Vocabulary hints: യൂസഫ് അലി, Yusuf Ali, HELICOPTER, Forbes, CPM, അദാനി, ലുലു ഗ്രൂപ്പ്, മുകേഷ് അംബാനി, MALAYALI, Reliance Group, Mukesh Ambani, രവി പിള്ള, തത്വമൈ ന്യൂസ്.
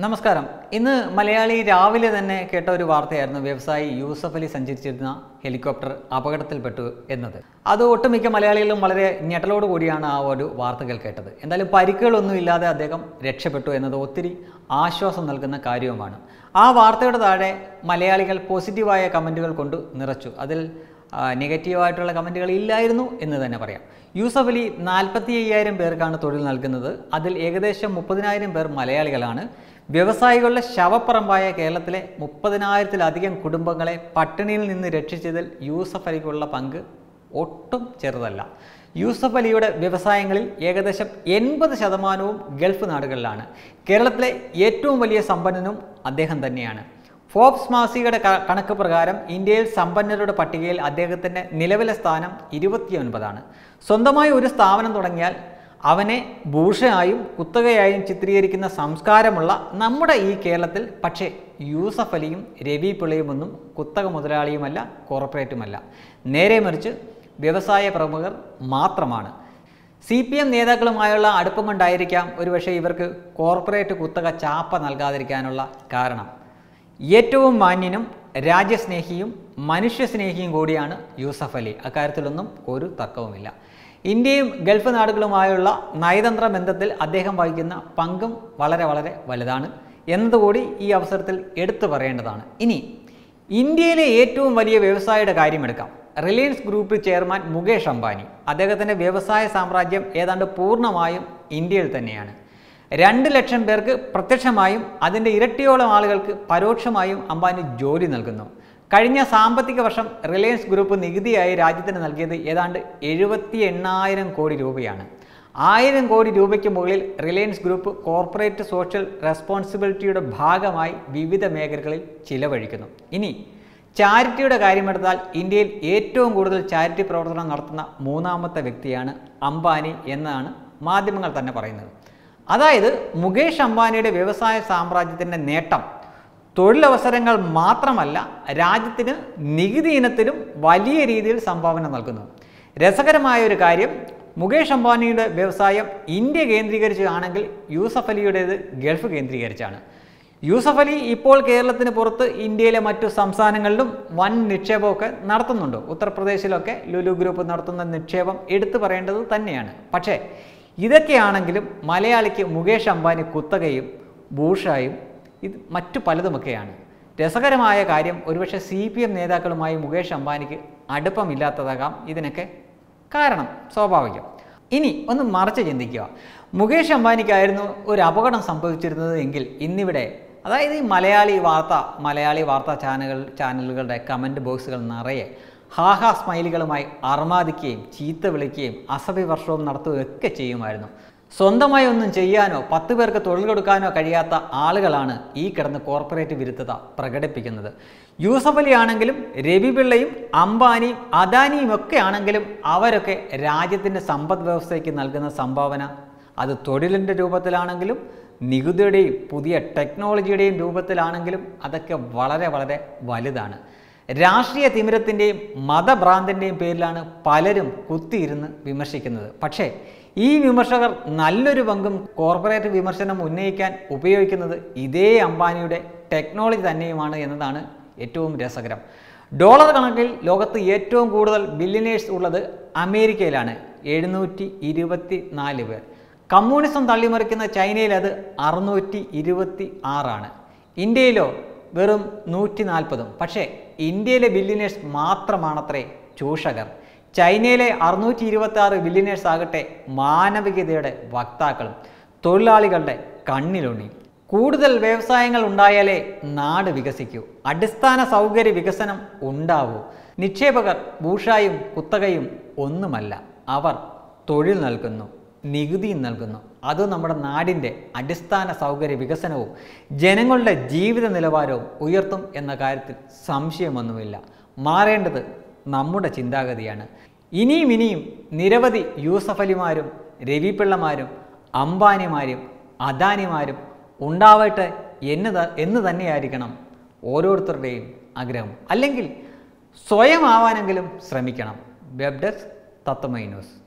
Namaskaram. In the Malayali, Ravile than Keto Varthairno, Websai, Yusuf Ali Sanjichidna, helicopter, Apagatil Petu, another. Other Otomika Malayalum, Malay, Netalo, Odiana, Vodu, Varthagal Ketter. And the Parical no illa decum, Rechepetu, another Othiri, Ashos and Algana Cario Manam. A Vartha the Malayalical positive via commentable condu, Nurachu, Adil negative via commentable illairno, another Naparia. Yusuf Ali, 45,000 പേർക്കാണ് തൊഴിൽ നൽകുന്നത് അതിൽ ഏകദേശം 30,000 പേർ മലയാളികളാണ് വ്യവസായികളുടെ ശവപ്പറമ്പായ കേരളത്തിലെ 30,000 ൽ അധികം കുടുംബങ്ങളെ പട്ടിണിയിൽ നിന്ന് രക്ഷിച്ചതിൽ യൂസഫ് അലിക്കുള്ള പങ്ക് ഒട്ടും ചെറുതല്ല യൂസഫ് അലിയുടെ വ്യവസായങ്ങളിൽ ഏകദേശം 80% ഗൾഫ് നാടുകളിലാണ് കേരളത്തിലെ ഏറ്റവും വലിയ സമ്പന്നനും അദ്ദേഹം തന്നെയാണ് Forbes മാസികയുടെ കണക്ക് പ്രകാരം ഇന്ത്യയിൽ സമ്പന്നരുടെ പട്ടികയിൽ അദ്ദേഹത്തിന്റെ നിലവിലെ സ്ഥാനം 29 ആണ്. സ്വന്തമായി ഒരു സ്ഥാപനം തുടങ്ങിയാൽ അവനെ ബൂർഷയായും കുത്തകയായും ചിത്രീകരിക്കുന്ന സംസ്കാരമുള്ള നമ്മുടെ ഈ കേരളത്തിൽ പക്ഷേ യൂസഫ് അലിയും രവി പിള്ളയുമൊന്നും കുത്തക മുതലാളിയുമല്ല കോർപ്പറേറ്റുമല്ല. നേരെമറിച്ച് വ്യവസായ പ്രമുഖർ മാത്രമാണ്. CPM നേതാക്കളുമായുള്ള അടുപ്പം കൊണ്ടായിരിക്കാം ഒരുപക്ഷേ ഇവർക്ക് കോർപ്പറേറ്റ് കുത്തക ചാപ്പ നൽകാതിരിക്കാനുള്ള കാരണം. ഏറ്റവും മാന്യനും രാജ്യസ്നേഹിയും മനുഷ്യസ്നേഹിയും കൂടിയാണ് യൂസഫ് അലി അക്കാര്യത്തിലൊന്നും ഒരു തർക്കവുമില്ല ഇന്ത്യയും ഗൾഫ് നാടുകളുമായുള്ള നയതന്ത്ര ബന്ധത്തിൽ അദ്ദേഹം വഹിക്കുന്ന പങ്കും വളരെ വളരെ വലുതാണ് എന്നതുകൂടി ഈ അവസരത്തിൽ എടുത്തു പറയേണ്ടതാണ് ഇനി ഇന്ത്യയിലെ ഏറ്റവും വലിയ വ്യവസായിയുടെ കാര്യം എടുക്കാം Reliance Group chairman മുകേഷ് അംബാനി അദ്ദേഹത്തിന്റെ വ്യവസായ സാമ്രാജ്യം ഏതാണ്ട് പൂർണ്ണമായും ഇന്ത്യയിൽ തന്നെയാണ് 2 ലക്ഷം പേർക്ക് പ്രത്യക്ഷമായും അതിന്റെ ഇരട്ടിയോളം ആളുകൾക്ക് പരോക്ഷമായും അംബാനി ജോലി നൽകുന്നു. കഴിഞ്ഞ സാമ്പത്തിക വർഷം റിലയൻസ് ഗ്രൂപ്പ് നികുതിയായി രാജ്യത്തിന് നൽകിയത് ഏതാണ്ട് 78,000 കോടി രൂപയാണ്. 1,000 കോടി രൂപയ്ക്ക് മുകളിൽ റിലയൻസ് ഗ്രൂപ്പ് കോർപ്പറേറ്റ് സോഷ്യൽ റെസ്പോൺസിബിലിറ്റിയുടെ ഭാഗമായി വിവിധ മേഖലകളിൽ ചിലവഴിക്കുന്നു. ഇനി ചാരിറ്റിയുടെ കാര്യമെടുത്താൽ ഇന്ത്യയിൽ ഏറ്റവും കൂടുതൽ ചാരിറ്റി പ്രവർത്തനം നടത്തുന്ന മൂന്നാമത്തെ വ്യക്തിയാണ് അംബാനി എന്നാണ് മാധ്യമങ്ങൾ തന്നെ പറയുന്നത്. അതായത് മുകേഷ് അംബാനിയുടെ വ്യവസായ സാമ്രാജ്യത്തിന്റെ നേട്ടം തൊഴിലവസരങ്ങൾ മാത്രമല്ല രാജ്യത്തിന് നികുതി ഇനത്തിലും വലിയ രീതിയിൽ സംഭാവന നൽകുന്നു. രസകരമായ ഒരു കാര്യം മുകേഷ് അംബാനിയുടെ വ്യവസായം ഇന്ത്യ കേന്ദ്രീകരിച്ചാണെങ്കിൽ യൂസഫ് അലിയുടേത് ഗൾഫ് കേന്ദ്രീകരിച്ചാണ്. യൂസഫ് അലി ഇപ്പോൾ കേരളത്തിന് പുറത്ത് ഇന്ത്യയിലെ മറ്റു സംസ്ഥാനങ്ങളിലും വൻ നിക്ഷേപമൊക്കെ നടത്തുന്നുണ്ട്. ഉത്തർപ്രദേശിലൊക്കെ ലുലു ഗ്രൂപ്പ് നടത്തുന്ന നിക്ഷേപം എടുത്തു പറയേണ്ടത് തന്നെയാണ്. പക്ഷേ ഇതൊക്കെയാണെങ്കിലും മലയാളിക്ക് മുകേഷ് അംബാനി കുത്തകയും ബൂഷായും ഇത് മറ്റു പലതുമൊക്കെയാണ്. രസകരമായ കാര്യം ഒരുപക്ഷേ CPM നേതാക്കളുമായി മുകേഷ് അംബാനിക്ക് അടുപ്പമില്ലാത്തതാകാം ഇതിനൊക്കെ കാരണം സ്വാഭാവികം. ഇനി ഒന്ന് മറിച്ച് ചിന്തിക്കുക മുകേഷ് അംബാനിക്കായിരുന്നു ഒരു അപകടം സംഭവിച്ചിരുന്നത് എങ്കിൽ ഇന്നിവിടെ അതായത് ഈ മലയാളി വാർത്താ ചാനലുകളുടെ കമൻറ്റ് ബോക്സുകൾ നിറയെ ഹാഹാ സ്മൈലുകളുമായി അർമാദിക്കുകയും ചീത്ത വിളിക്കുകയും അസഭ്യവർഷവും നടത്തുകയൊക്കെ ചെയ്യുമായിരുന്നു. സ്വന്തമായി ഒന്നും ചെയ്യാനോ 10 പേർക്ക് തൊഴിൽ കൊടുക്കാനോ കഴിയാത്ത ആളുകളാണ് ഈ കിടന്ന് കോർപ്പറേറ്റ് വിരുദ്ധത പ്രകടിപ്പിക്കുന്നത്. യൂസഫ് അലി ആണെങ്കിലും രവി പിള്ളയും അംബാനിയും അദാനിയും ഒക്കെ ആണെങ്കിലും അവരൊക്കെ രാജ്യത്തിൻ്റെ സമ്പദ് വ്യവസ്ഥയ്ക്ക് നൽകുന്ന സംഭാവന അത് തൊഴിലിൻ്റെ രൂപത്തിലാണെങ്കിലും നികുതിയുടെയും പുതിയ ടെക്നോളജിയുടെയും രൂപത്തിലാണെങ്കിലും അതൊക്കെ വളരെ വളരെ വലുതാണ്. രാഷ്ട്രീയ തിമിരത്തിന്റെയും മതഭ്രാന്തിന്റെയും പേരിലാണ് പലരും കുത്തിയിരുന്ന് വിമർശിക്കുന്നത്. പക്ഷേ ഈ വിമർശകർ നല്ലൊരു പങ്കും കോർപ്പറേറ്റ് വിമർശനം ഉന്നയിക്കാൻ ഉപയോഗിക്കുന്നത് ഇതേ അംബാനിയുടെ ടെക്നോളജി തന്നെയുമാണ് എന്നതാണ് ഏറ്റവും രസകരം. ഡോളർ കണക്കിൽ ലോകത്ത് ഏറ്റവും കൂടുതൽ ബില്യനേഴ്സ് ഉള്ളത് അമേരിക്കയിലാണ് 724 പേർ. കമ്മ്യൂണിസം തള്ളിമറിക്കുന്ന ചൈനയിൽ അത് 626 ആണ്. ഇന്ത്യയിലോ വെറും 140. പക്ഷേ ഇന്ത്യയിലെ ബില്യനേഴ്സ് മാത്രമാണത്രേ ചൂഷകർ. ചൈനയിലെ 626 ബില്യനേഴ്സ് ആകട്ടെ മാനവികതയുടെ വക്താക്കളും തൊഴിലാളികളുടെ കണ്ണിലുണ്ണി. കൂടുതൽ വ്യവസായങ്ങൾ ഉണ്ടായാലേ നാട് വികസിക്കൂ, അടിസ്ഥാന സൗകര്യ വികസനം ഉണ്ടാവൂ. നിക്ഷേപകർ ബൂഷായും കുത്തകയും ഒന്നുമല്ല, അവർ തൊഴിൽ നൽകുന്നു, നികുതിയും നൽകുന്നു. അത് നമ്മുടെ നാടിൻ്റെ അടിസ്ഥാന സൗകര്യ വികസനവും ജനങ്ങളുടെ ജീവിത നിലവാരവും ഉയർത്തും എന്ന കാര്യത്തിൽ സംശയമൊന്നുമില്ല. മാറേണ്ടത് നമ്മുടെ ചിന്താഗതിയാണ്. ഇനിയും നിരവധി യൂസഫ് അലിമാരും രവി പിള്ളമാരും അംബാനിമാരും അദാനിമാരും ഉണ്ടാവട്ടെ എന്ന് തന്നെയായിരിക്കണം ഓരോരുത്തരുടെയും ആഗ്രഹം. അല്ലെങ്കിൽ സ്വയം ആവാനെങ്കിലും ശ്രമിക്കണം. Web desk തത്വമൈ ന്യൂസ്.